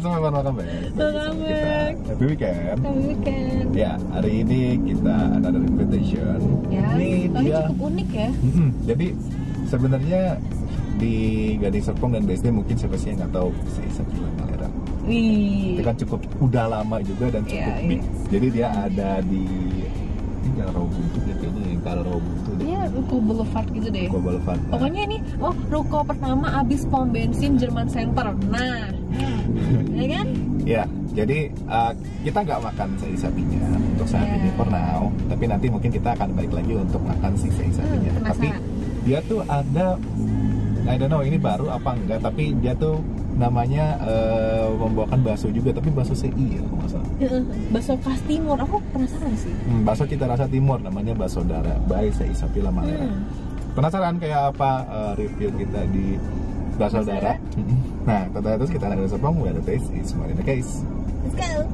Welcome back. Welcome back. Happy weekend. Happy weekend. Ya, hari ini kita ada invitation. Ya. Ini cukup unik ya. Jadi sebenarnya di Gading Serpong dan BSD mungkin siapa sih yang nggak tahu Se'i seperti Lamalera. Itu kan cukup udah lama juga dan cukup big. Jadi dia ada di Kalau Buntu deh. Iya, ruko Boulevard gitu deh. Ruko Boulevard. Nah. Pokoknya ini, ruko pertama abis pom bensin Jerman Center. Nah, ya kan? Iya, jadi kita nggak makan Se'i sapinya untuk saat ini for now. Tapi nanti mungkin kita akan balik lagi untuk makan si Se'i sapinya. Tapi dia tuh ada, I don't know ini baru apa enggak, tapi dia tuh namanya membawakan bakso juga, tapi bakso Se'i ya kalau nggak salah. Bakso khas Timur, aku penasaran sih. Bakso cita rasa Timur, namanya Basodara by Se'i Sapi Lamalera. Penasaran kayak apa review kita di Basodara? Nah, terus kita lanjut Serpong, we are the taste, it's more in the case. Let's go!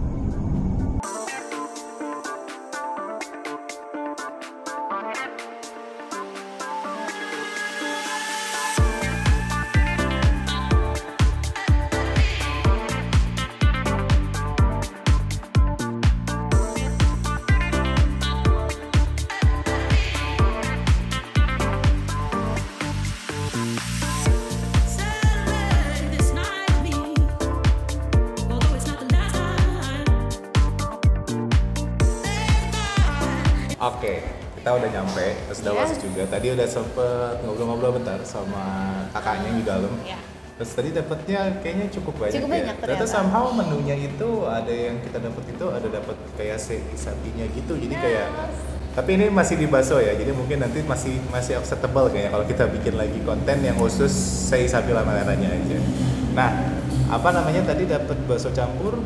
Oke, kita udah nyampe, terus udah masuk juga. Tadi udah sempet ngobrol-ngobrol bentar sama kakaknya di dalam. Terus tadi dapatnya kayaknya cukup banyak ternyata. Terus somehow menunya itu ada yang kita dapat itu ada dapat kayak sapinya gitu. Jadi kayak, tapi ini masih di baso ya. Jadi mungkin nanti masih acceptable kayaknya kalau kita bikin lagi konten yang khusus Se'i Sapi Lamaleranya aja. Nah, apa namanya tadi dapat bakso campur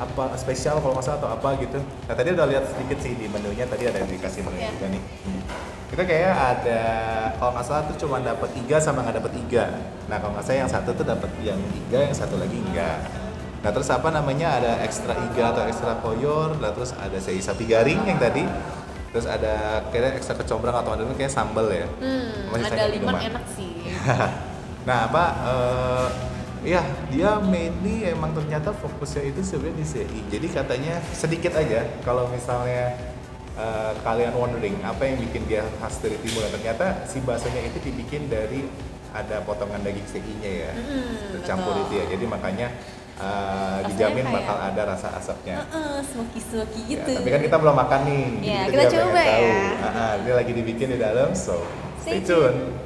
apa spesial kalau nggak salah atau apa gitu. Nah tadi udah lihat sedikit sih di menunya, tadi ada yang dikasih menu juga nih. Kita kayak ada kalau nggak salah tuh cuma dapat 3 sama nggak dapat 3. Nah kalau nggak salah yang satu tuh dapat yang 3, yang satu lagi enggak. Nah terus apa namanya ada ekstra iga atau ekstra koyor, nah terus ada Se'i sapi garing yang tadi. Terus ada kayak ekstra kecombrang atau ada kayak sambal ya. Ada liman enak sih. Nah apa ya, dia mainly emang ternyata fokusnya itu sebenarnya di Se'i. Jadi katanya sedikit aja kalau misalnya kalian wondering apa yang bikin dia khas dari Timur. Ternyata si baksonya itu dibikin dari ada potongan daging Se'i-nya ya, tercampur itu ya. Jadi makanya dijamin bakal ada rasa asapnya. Smoky gitu. Ya, tapi kan kita belum makan nih. Ya, kita coba ya. Dia lagi dibikin di dalam, so stay tune.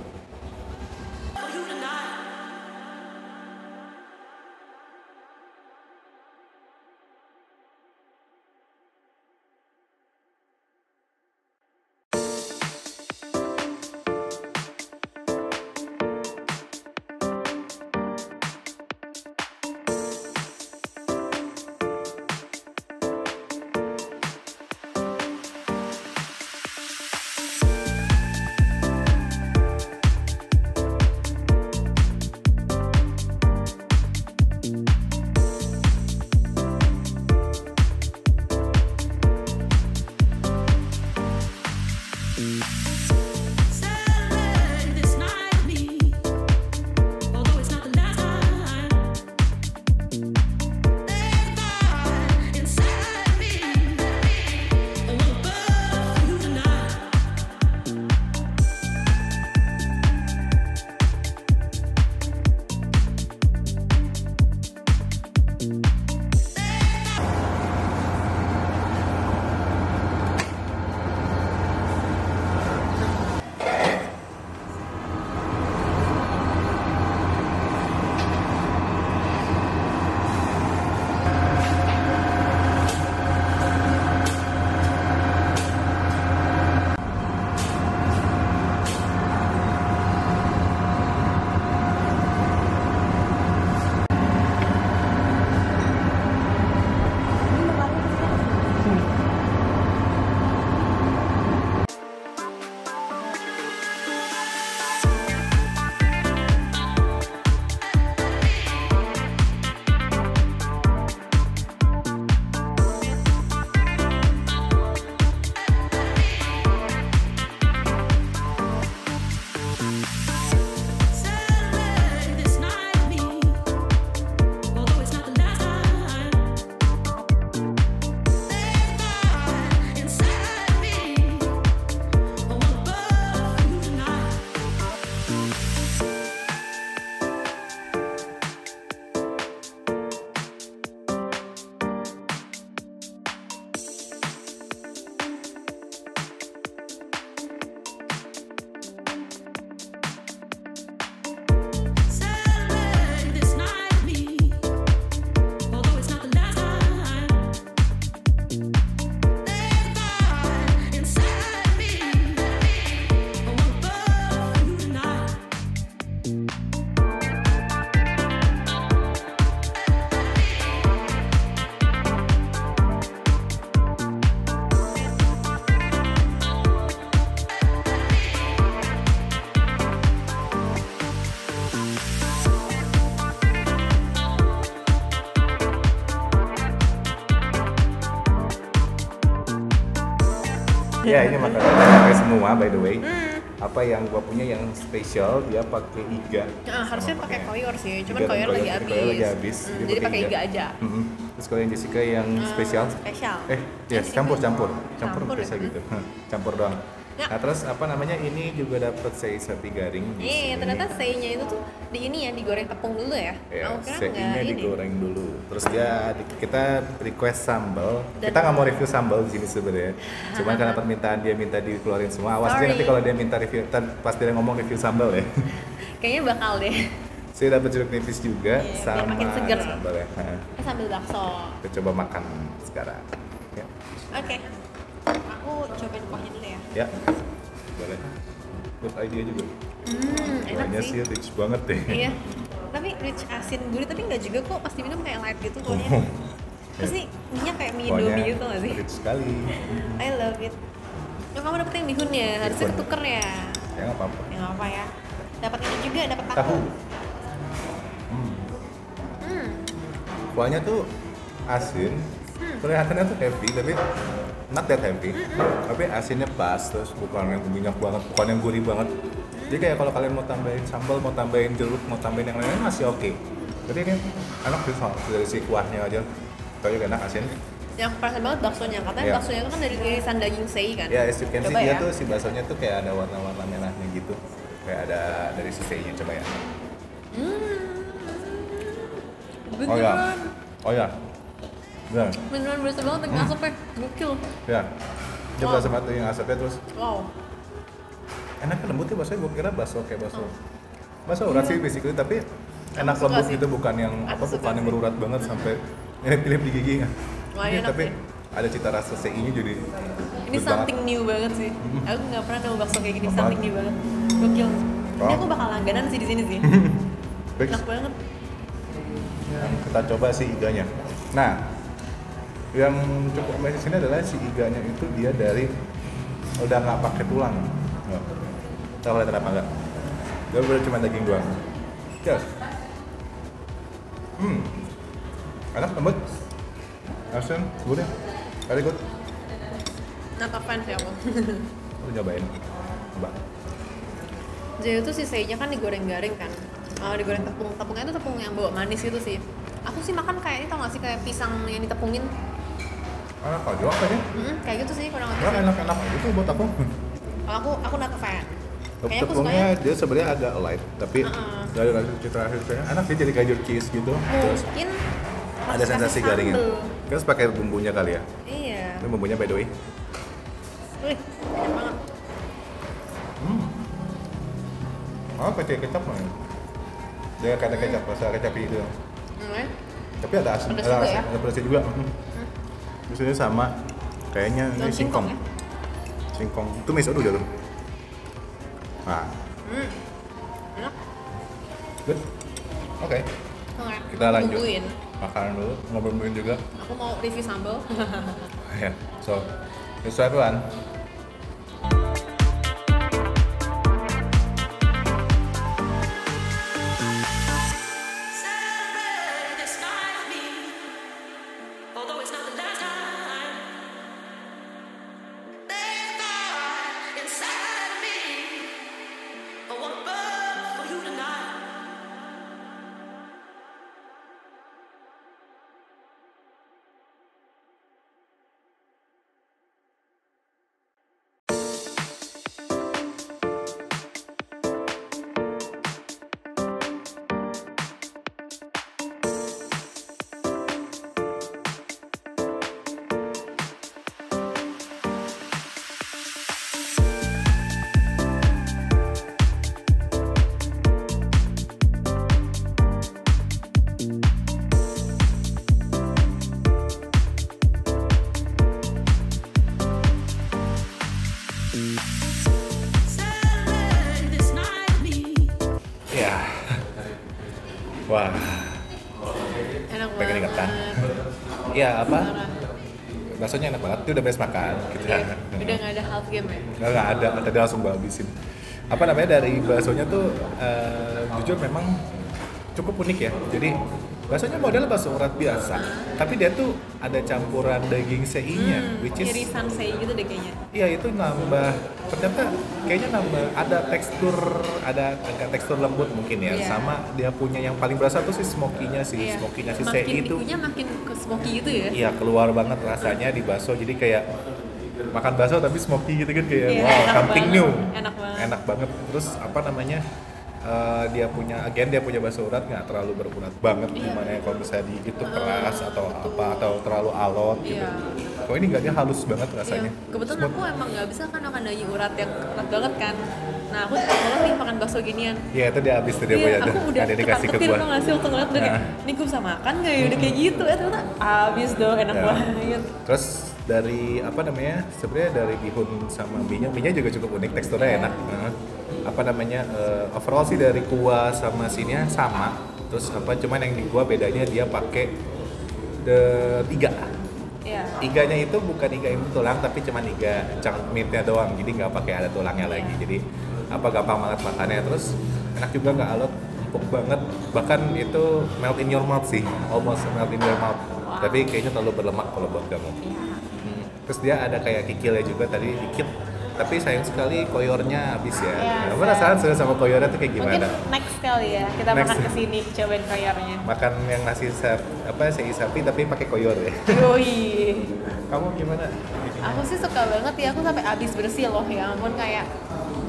Iya, ini makanan pakai semua by the way. Apa yang gua punya yang spesial dia pakai iga. Nah, harusnya pakai koyor sih, cuman koyor lagi habis. Jadi pakai iga aja. Terus kalau yang Jessica yang spesial. Campur biasa gitu. Campur doang. Nah, terus apa namanya ini juga dapat sei sapi garing. Iya, ternyata sei-nya itu tuh di ini ya digoreng tepung dulu ya. Iya, sei-nya digoreng dulu. Terus dia kita request sambal. Kita nggak mau review sambal di sini sebenarnya. Cuman karena permintaan dia minta dikeluarin semua. Awas aja nanti kalau dia minta review, pas dia ngomong review sambal ya. Kayaknya bakal deh. Saya dapat jeruk nipis juga sama sambal ya. Sambil bakso. Kita coba makan sekarang. Oke. Aku cobain kuahnya dulu ya. Ya, boleh. Good idea juga. Kuahnya sih rich banget deh. Iya, tapi rich asin gurih, tapi nggak juga kok, pasti minum kayak light gitu kuahnya. Terus nih, minyak kayak mie Indomie gitu nggak sih? Rich sekali. I love it. Nah, kamu dapetin bihunnya, harusnya ketuker ya. Ya nggak apa-apa. Ya nggak apa ya. Dapat ini juga, dapat tahu. Kuahnya tuh asin, kelihatannya tuh heavy, tapi not that heavy, tapi asinnya pas, terus bukan yang minyak banget, bukan yang gurih banget. Jadi kayak kalau kalian mau tambahin sambal, mau tambahin jeruk, mau tambahin yang lainnya masih oke. Jadi ini enak sih dari si kuahnya aja, kayaknya enak asin. Yang perasa banget baksonya, katanya baksonya itu kan dari irisan daging sei kan? Ya, as you can see dia tuh si baksonya tuh kayak ada warna-warna merahnya gitu, kayak ada dari si sei-nya, coba ya. Beneran. Oh ya. Beneran berasa banget dengan asapnya, gokil. Ya, dia berasa banget dengan asapnya terus. Wow. Enaknya lembutnya baksonya, gue kira bakso urat sih basically, tapi enak lembut gitu, bukan yang yang berurat banget sampai nyelip-nyelip di gigi. Wah, enak tapi ada cita rasa sei-nya jadi. Ini something new banget sih. Aku nggak pernah nemu bakso kayak gini, something new banget. Gokil. Ini aku bakal langganan sih di sini sih. Enak banget. Kita coba si iganya. Nah, yang cukup menarik di sini adalah si iganya itu dia dari udah nggak pakai tulang. Tahu lihat apa nggak? Dia udah cuma daging doang. Yes. Enak lembut. Asin, gurih. Very good. Not a fan sih aku. Aku nyobain. Coba. Jadi itu si sei-nya kan digoreng-garing kan. Digoreng tepungnya itu tepung yang bawa manis gitu sih. Aku sih makan kayak ini tau gak sih, kayak pisang yang ditepungin. Enak aja kayaknya. Kayak gitu sih kurang lebih. Enak-enak gitu buat tepung. Kalau aku not a fan. Tepungnya dia sebenarnya agak light, tapi dari citra rasanya enak sih, jadi kayak cheese gitu. Mungkin ada sensasi garingnya. Terus pakai bumbunya kali ya. Iya. Itu bumbunya by the way. Wih, enak banget. Pakai kecap kan? Dia kayak ada kecap, rasa kecap gitu. Tapi ada asin, ada pedasnya juga. Biasanya sama, kayaknya ini singkong. Singkong, itu miso dulu jatuh. Nah. Enak. Good. Oke. Kita lanjut. Makanan dulu, ngobrolin juga. Aku mau review sambal. Ya, so, this is everyone. Wah, enak pengen ingatkan. Iya baksonya enak banget, itu udah beres makan. Udah nggak ada half game ya? Nggak ada, tadi langsung habisin. Apa namanya dari baksonya tuh jujur memang cukup unik ya. Jadi Baksonya model bakso urat biasa, tapi dia tuh ada campuran daging sei-nya, which is irisan sei gitu deh kayaknya. Iya, itu nambah, ternyata kayaknya nambah, ada tekstur lembut mungkin ya, yeah. Sama dia punya yang paling berasa tuh si smoky-nya sih, yeah. Smoky-nya si sei itu. Makin makin smoky gitu ya? Iya, keluar banget rasanya di bakso, jadi kayak makan bakso tapi smoky gitu kan, kayak yeah, wow, something new. Enak banget. Enak banget, terus apa namanya? Dia punya bakso urat nggak terlalu berurat banget, gimana ya kalau misalnya di gitu keras atau apa atau terlalu alot gitu. Kalau ini nggak, dia halus banget rasanya. Yeah. Kebetulan aku emang nggak bisa kan makan daging urat yang keras banget kan. Nah aku suka banget nih makan bakso ginian. Iya yeah, itu dia habis tuh dia punya tuh. Aku udah ketir mau ngasih waktu ngeliat tuh kayak, ini gue bisa makan nggak ya udah kayak gitu. Ternyata habis dong, enak banget. Terus dari apa namanya? Sebenarnya dari bihun sama mie-nya juga cukup unik, teksturnya enak. Overall sih dari kuah sama sininya sama, terus apa cuman yang di kuah bedanya dia pakai iga. Yeah. Iganya itu bukan iga yang tulang, tapi cuman iga cangmitnya doang, jadi nggak pakai ada tulangnya lagi. Jadi apa gampang banget makannya, terus enak juga, nggak alot, empuk banget, bahkan itu melt in your mouth sih, almost melt in your mouth. Wow. Tapi kayaknya terlalu berlemak kalau buat kamu. Yeah. Terus dia ada kayak kikilnya juga tadi dikit. Tapi sayang sekali koyornya habis ya. Kamu penasaran sudah sama koyornya tuh kayak gimana? Mungkin next kali ya, kita makan kesini cobain koyornya. Makan yang nasi sei sapi tapi pakai koyor ya. Yoi. Kamu gimana? Aku sih suka banget ya, aku sampai habis bersih loh ya ampun, kayak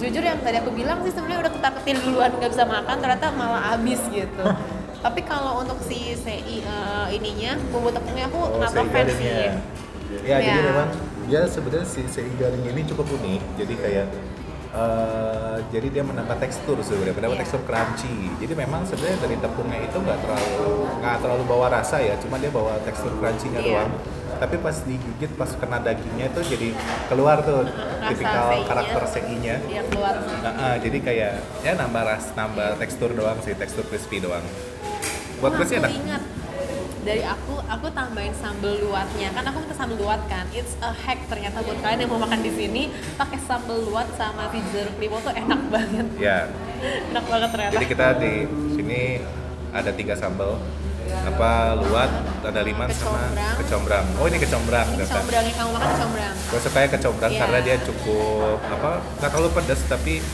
jujur yang tadi aku bilang sih sebenarnya udah ketar-ketir duluan nggak bisa makan, ternyata malah habis gitu. Tapi kalau untuk si sei ininya, bumbu tepungnya aku nggak fans sih. Ya jadi memang dia sebenarnya si Se'i Gading ini cukup unik, jadi kayak jadi dia menambah tekstur sebenarnya, menambah tekstur crunchy. Jadi memang sebenarnya dari tepungnya itu nggak terlalu bawa rasa ya, cuma dia bawa tekstur crunchy-nya doang. Tapi pas digigit, pas kena dagingnya itu jadi keluar tuh tipikal karakter sei-nya. Iya, keluar. Jadi kayak ya nambah tekstur doang sih, tekstur crispy doang. Buat gue sih enak. Dari aku tambahin sambal luwatnya, kan aku minta sambal luwat kan, it's a hack ternyata buat kalian yang mau makan di sini, pakai sambal luwat sama si jeruk limau tuh enak banget. Iya. Enak banget ternyata. Jadi kita di sini ada 3 sambal, luwat, ada liman sama kecombrang. Oh ini kecombrang. Ini kecombrang yang kamu makan kecombrang. Gue suka kecombrang karena dia cukup nggak terlalu pedas tapi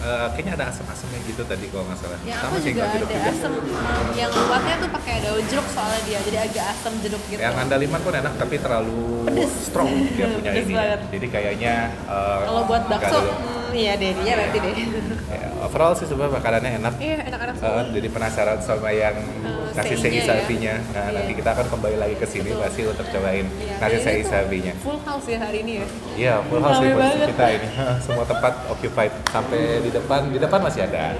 kayaknya ada asam-asamnya gitu tadi kalau nggak salah. Ya, sama sih nggak jeruk juga. Asam, yang luwatnya tuh pakai daun jeruk soalnya dia, jadi agak asam jeruk gitu. Yang andaliman pun enak tapi terlalu pedes. Strong dia punya ini. Jadi kayaknya kalau buat bakso, ya dia berarti deh. Ya, overall sih sebenarnya makanannya enak. Iya enak-enak. Jadi penasaran sama yang nasi sei sapinya. Nah nanti kita akan kembali lagi ke sini pasti untuk cobain nasi sei sapinya. Full house ya hari ini ya. Iya full house di kita ini. Semua tempat occupied sampai di depan masih ada.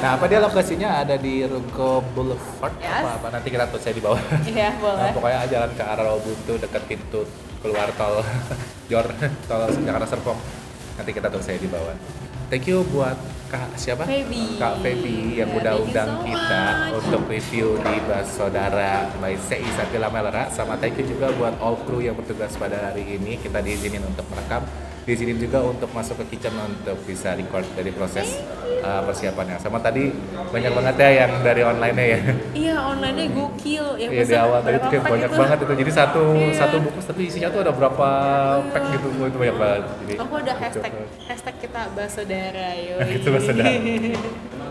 Nah, apa dia lokasinya ada di Ruko Boulevard apa nanti kita tulisnya di bawah. Iya, boleh. Nah, pokoknya jalan ke arah Ubuntu dekat pintu keluar tol Jakarta Serpong. Nanti kita tulisnya di bawah. Thank you buat Kak Febby yang udah undang kita untuk review di Basodara by Se'i Sapi Lamalera. Sama thank you juga buat all crew yang bertugas pada hari ini. Kita diizinin untuk merekam, diizinin juga untuk masuk ke kitchen untuk bisa record dari proses persiapannya. Sama tadi banyak banget ya yang dari online-nya ya. Iya, online-nya gokil. Iya, di awal tadi tuh kayak banyak banget itu. Jadi satu bungkus tapi isinya tuh ada berapa pack gitu, itu banyak banget. Jadi, aku ada hashtag kita Basodara yoi. Itu Basodara.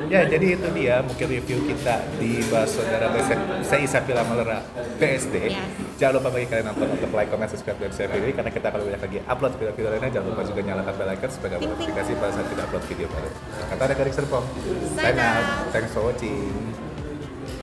Ya, jadi itu dia mungkin review kita di Basodara Se'i Sapi Lamalera BSD. Yes. Jangan lupa bagi kalian nonton untuk like, comment, subscribe, dan share video ini karena kita akan banyak lagi upload video-video lainnya. Jangan lupa juga nyalakan bell icon sebagai notifikasi pada saat kita upload video baru. Kata Gading Serpong. Sign out. Thanks for watching.